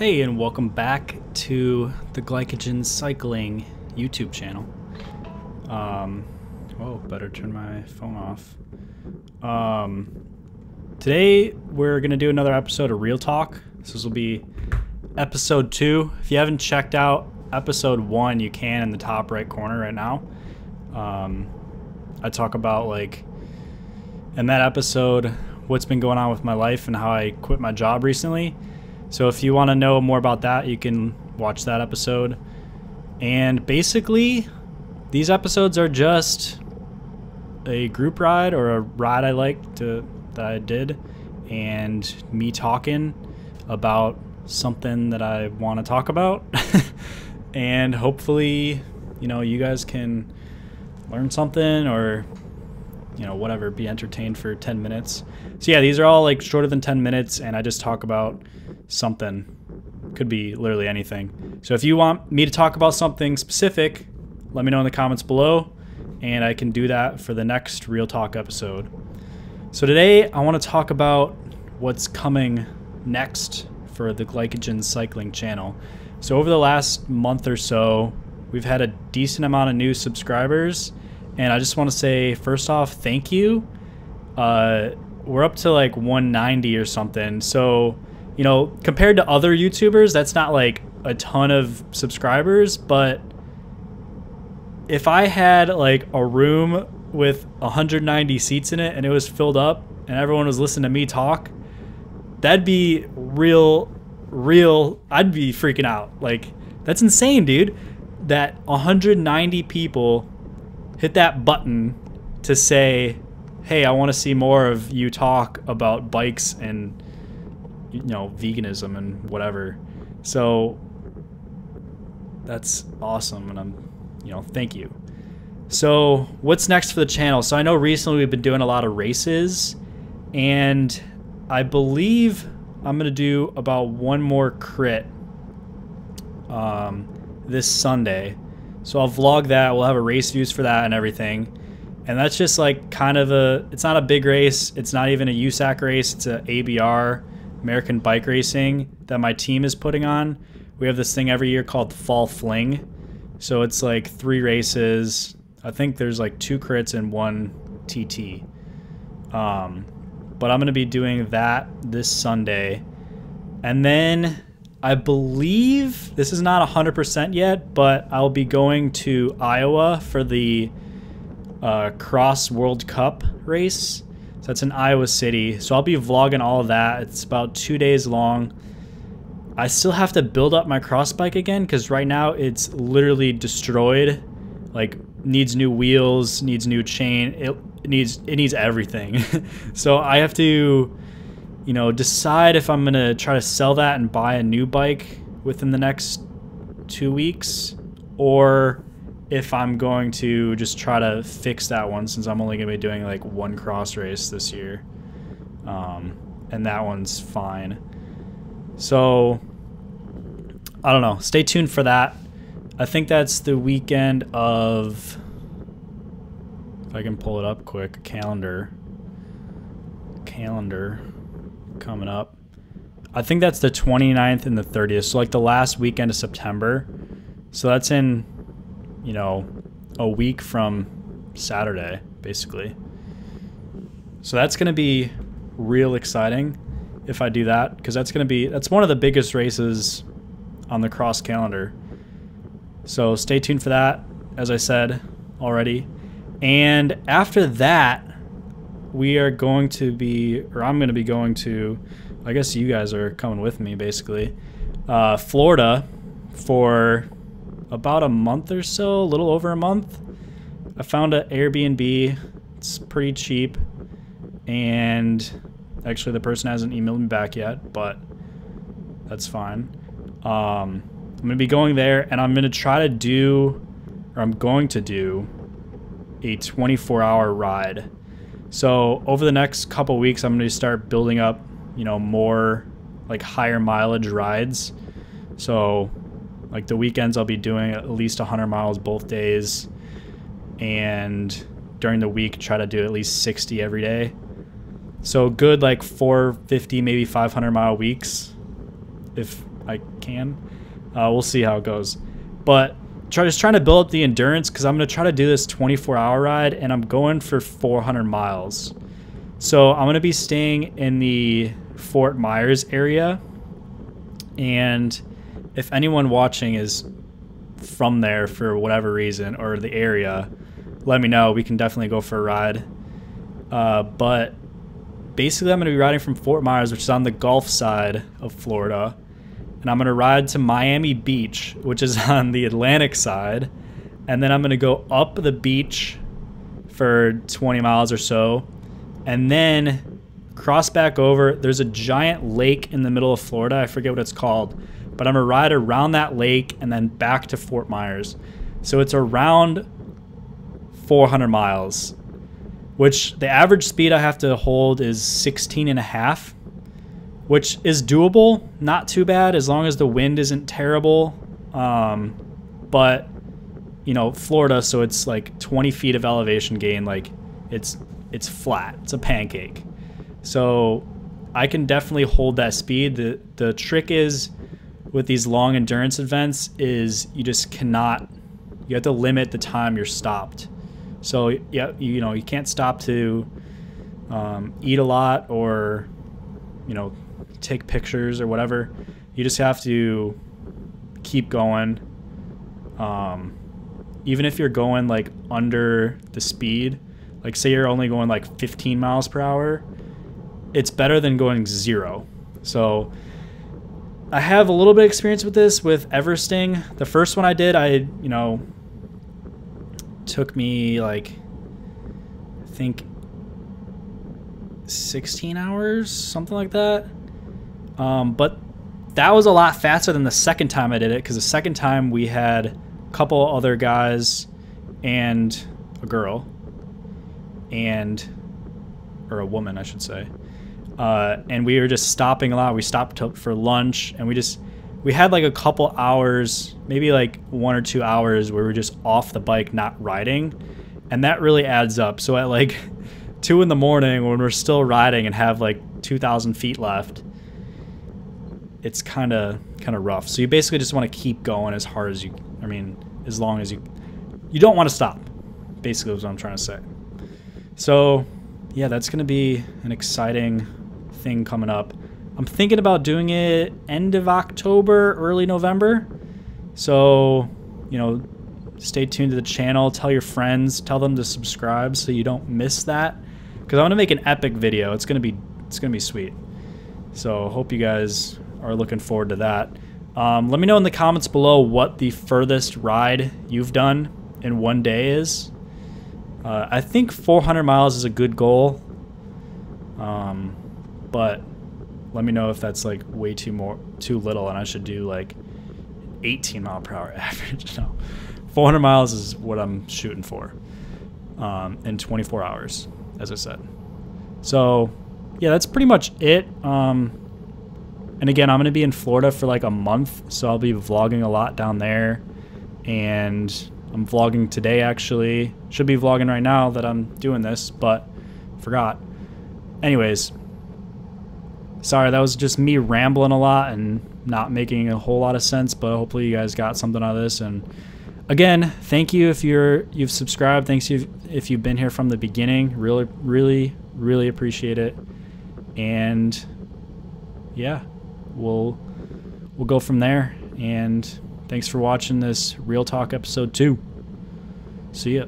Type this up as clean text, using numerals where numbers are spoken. Hey, and welcome back to the Glycogen Cycling YouTube channel. Oh, better turn my phone off. Today we're gonna do another episode of Real Talk. This will be episode 2. If you haven't checked out episode 1, you can in the top right corner right now. I talk about, like, in that episode, what's been going on with my life and how I quit my job recently. So if you want to know more about that, you can watch that episode. And basically, these episodes are just a group ride or a ride I liked that I did, and me talking about something that I want to talk about. And hopefully, you know, you guys can learn something, or, you know, whatever, be entertained for 10 minutes. So yeah, these are all like shorter than 10 minutes, and I just talk about something. Could be literally anything. So if you want me to talk about something specific, let me know in the comments below, and I can do that for the next Real Talk episode. So today I want to talk about what's coming next for the Glycogen Cycling channel. So over the last month or so, we've had a decent amount of new subscribers, and I just want to say, first off, thank you. We're up to like 190 or something. So, you know, compared to other YouTubers, that's not like a ton of subscribers, but if I had like a room with 190 seats in it and it was filled up and everyone was listening to me talk, that'd be real, I'd be freaking out. Like, that's insane, dude, that 190 people hit that button to say, hey, I want to see more of you talk about bikes and, you know, veganism and whatever. So that's awesome, and I'm, you know, thank you. So what's next for the channel? So I know recently we've been doing a lot of races, and I believe I'm gonna do about one more crit this Sunday. So I'll vlog that, we'll have a race views for that and everything. And that's just like kind of a, it's not a big race, it's not even a USAC race, it's an ABR, American Bike Racing, that my team is putting on. We have this thing every year called Fall Fling. So it's like 3 races. I think there's like 2 crits and 1 TT. But I'm gonna be doing that this Sunday. And then I believe, this is not 100% yet, but I'll be going to Iowa for the Cross World Cup race. So that's in Iowa City. So I'll be vlogging all of that. It's about 2 days long. I still have to build up my cross bike again, because right now it's literally destroyed. Like, needs new wheels, needs new chain. It needs everything. So I have to, you know, decide if I'm gonna try to sell that and buy a new bike within the next 2 weeks, or if I'm going to just try to fix that one, since I'm only gonna be doing like 1 cross race this year. And that one's fine. So I don't know, stay tuned for that. I think that's the weekend of, if I can pull it up quick, calendar coming up. I think that's the 29th and the 30th. So like the last weekend of September. So that's in, you know, a week from Saturday, basically. So that's going to be real exciting if I do that, because that's one of the biggest races on the cross calendar. So stay tuned for that, as I said already. And after that, I'm going to be going to, I guess you guys are coming with me, basically, Florida for about a month or so, a little over a month. I found an Airbnb. It's pretty cheap. And actually the person hasn't emailed me back yet, but that's fine. I'm going to be going there, and I'm going to do a 24-hour ride. So over the next couple weeks, I'm going to start building up, you know, more like higher mileage rides. So like the weekends, I'll be doing at least 100 miles both days, and during the week try to do at least 60 every day. So good, like 450, maybe 500 mile weeks, if I can. We'll see how it goes. But just trying to build up the endurance, because I'm going to try to do this 24-hour ride, and I'm going for 400 miles. So I'm going to be staying in the Fort Myers area. And if anyone watching is from there for whatever reason, or the area, let me know. We can definitely go for a ride. But basically, I'm going to be riding from Fort Myers, which is on the Gulf side of Florida. And I'm going to ride to Miami Beach, which is on the Atlantic side. And then I'm going to go up the beach for 20 miles or so. And then cross back over. There's a giant lake in the middle of Florida. I forget what it's called. But I'm going to ride around that lake and then back to Fort Myers. So it's around 400 miles, which the average speed I have to hold is 16.5. Which is doable, not too bad, as long as the wind isn't terrible. But, you know, Florida, so it's like 20 feet of elevation gain. Like, it's flat. It's a pancake. So I can definitely hold that speed. The trick is with these long endurance events is you just cannot, you have to limit the time you're stopped. So, yeah, you know, you can't stop to eat a lot or, you know, take pictures or whatever. You just have to keep going. Even if you're going like under the speed, like say you're only going like 15 miles per hour, it's better than going 0. So I have a little bit of experience with this with Everesting. The first one I did, you know, took me like, I think 16 hours, something like that. But that was a lot faster than the second time I did it, because the second time we had a couple other guys and a girl, or a woman, I should say. And we were just stopping a lot. We stopped for lunch, and we had like a couple hours, maybe like 1 or 2 hours where we were just off the bike, not riding. And that really adds up. So at like 2 in the morning, when we're still riding and have like 2,000 feet left, it's kind of rough. So you basically just want to keep going as hard as you, I mean, as long as you don't want to stop, basically is what I'm trying to say. So yeah, that's going to be an exciting thing coming up. I'm thinking about doing it end of October, early November. So, you know, stay tuned to the channel. Tell your friends, tell them to subscribe so you don't miss that, because I want to make an epic video. It's going to be sweet. So hope you guys are looking forward to that. Let me know in the comments below what the furthest ride you've done in one day is. I think 400 miles is a good goal. But let me know if that's like way too little and I should do like 18 mile per hour average. No, 400 miles is what I'm shooting for in 24 hours, as I said. So yeah, that's pretty much it. And again, I'm going to be in Florida for like a month, so I'll be vlogging a lot down there. And I'm vlogging today, actually. Should be vlogging right now that I'm doing this, but forgot. Anyways, sorry, that was just me rambling a lot and not making a whole lot of sense, but hopefully you guys got something out of this. And again, thank you if you've subscribed. Thanks if you've been here from the beginning. Really, really, really appreciate it. And yeah, we'll go from there. And thanks for watching this Real Talk episode 2. See ya.